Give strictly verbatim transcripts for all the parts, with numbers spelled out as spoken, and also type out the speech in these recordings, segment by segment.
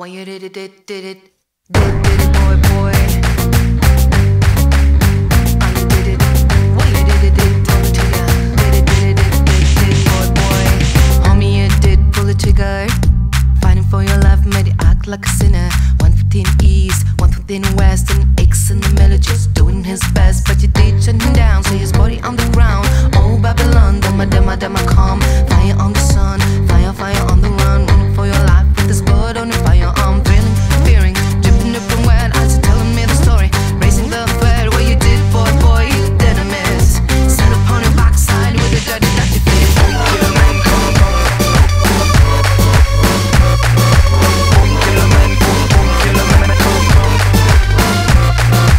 When you did it, did, did it, did, did it, boy, boy. When you did it, when you did it, did, pull the trigger. Did it, did it, did, did, did, boy, boy. Homie, you did pull the trigger. Fighting for your life, made it act like a sinner. one fifteen East, one fifteen West, and X in the middle, just doing his best. But you did shut him down, so his body on the ground. Oh, Babylon, dama, dama, dama, calm. Fire on the sun, fire, fire on the run. Running for your life with this blood on your fire. I'm feeling, fearing, dripping up and wet. As you're telling me the story, raising the flag. What you did, boy, boy, you didn't miss. Sat upon your backside with the dirty, dirty face. Overcome.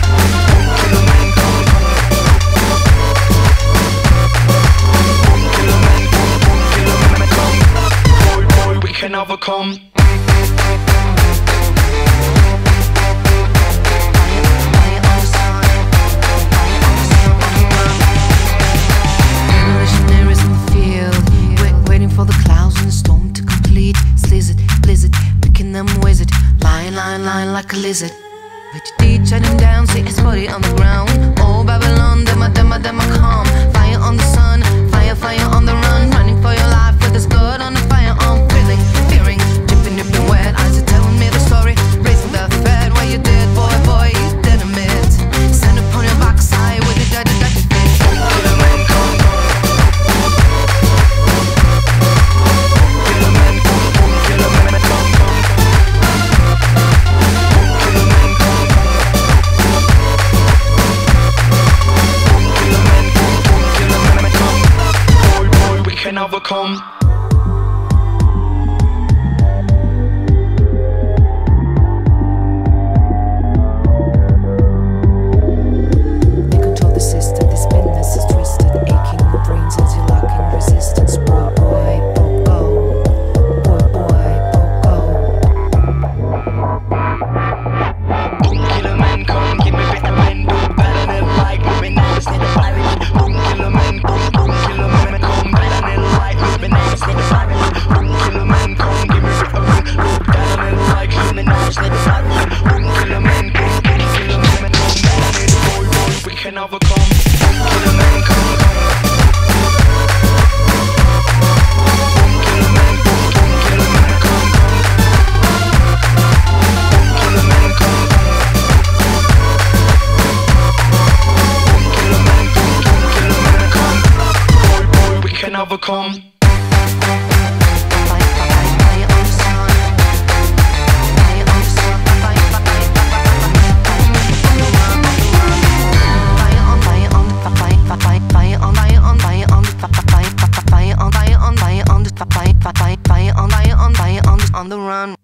Revolutionaries in the field, wait, waiting for the clouds and the storm to complete. Slizzard, blizzard, picking them wizard, lying, lying, lying like a lizard. But you did shut him down, see his body on the ground. Oh, Babylon, dama, dama, dama, calm. Fire on the sun, fire, fire on the run. Running for your life with his blood on the fire. I'm feeling, fearing, dripping, dripping wet. As you're telling me the story, raising the fed. What you did, boy, boy, you didn't miss. Stand upon your backside with your dirty, dirty face. Overcome. They control the system, this business is twisted, aching brains as you're lacking resistance. Boy, boy, poco. Boy, boy, poco. Boom, killer man, come give me better man, do better than like women, I just need a violin. Boom, killer man, boom, boom, killer man, come better than like women, I just need a violin. Boom, killer man, come give me better man, do better than like women, I just need a violin. Boom, killer man, boom, boom, killer man, come better than boy, boy, we can overcome. Boom, killer man, come. Overcome. On the run.